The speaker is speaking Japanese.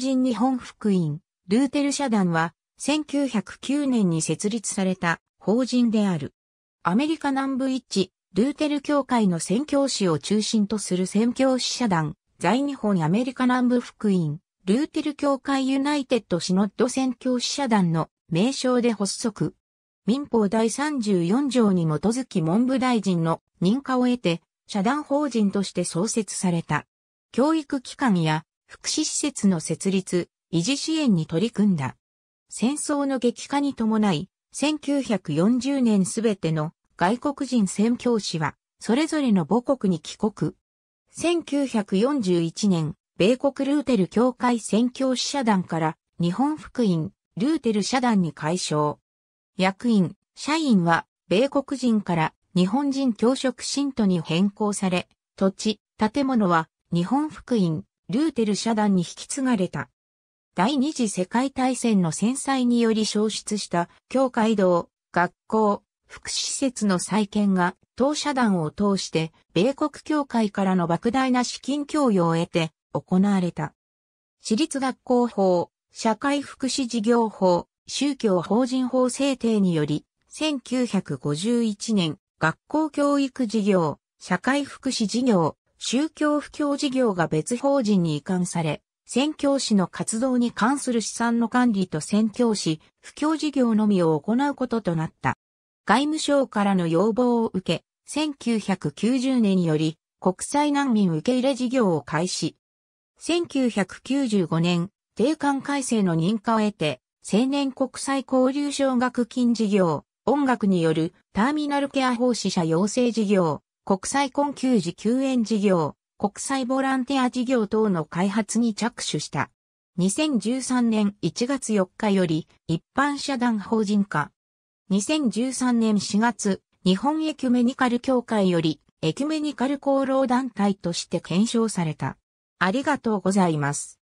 人日本福音、ルーテル社団は、1909年に設立された法人である。アメリカ南部一、ルーテル教会の宣教師を中心とする宣教師社団、在日本アメリカ南部福音、ルーテル教会ユナイテッドシノッド宣教師社団の名称で発足。民法第34条に基づき文部大臣の認可を得て、社団法人として創設された。教育機関や福祉施設の設立、維持支援に取り組んだ。戦争の激化に伴い、1940年すべての外国人宣教師は、それぞれの母国に帰国。1941年、米国ルーテル教会宣教師社団から、日本福音、ルーテル社団に改称。役員、社員は、米国人から日本人教職信徒に変更され、土地、建物は、日本福音、ルーテル社団に引き継がれた。第二次世界大戦の戦災により焼失した教会堂、学校、福祉施設の再建が当社団を通して米国教会からの莫大な資金供与を得て行われた。私立学校法、社会福祉事業法、宗教法人法制定により、1951年、学校教育事業、社会福祉事業、宗教布教事業が別法人に移管され、宣教師の活動に関する資産の管理と宣教師、布教事業のみを行うこととなった。外務省からの要望を受け、1990年より国際難民受け入れ事業を開始。1995年、定款改正の認可を得て、青年国際交流奨学金事業、音楽によるターミナルケア奉仕者養成事業、国際困窮児救援事業、国際ボランティア事業等の開発に着手した。2013年1月4日より一般社団法人化。2013年4月、日本エキュメニカル協会よりエキュメニカル功労団体として顕彰された。ありがとうございます。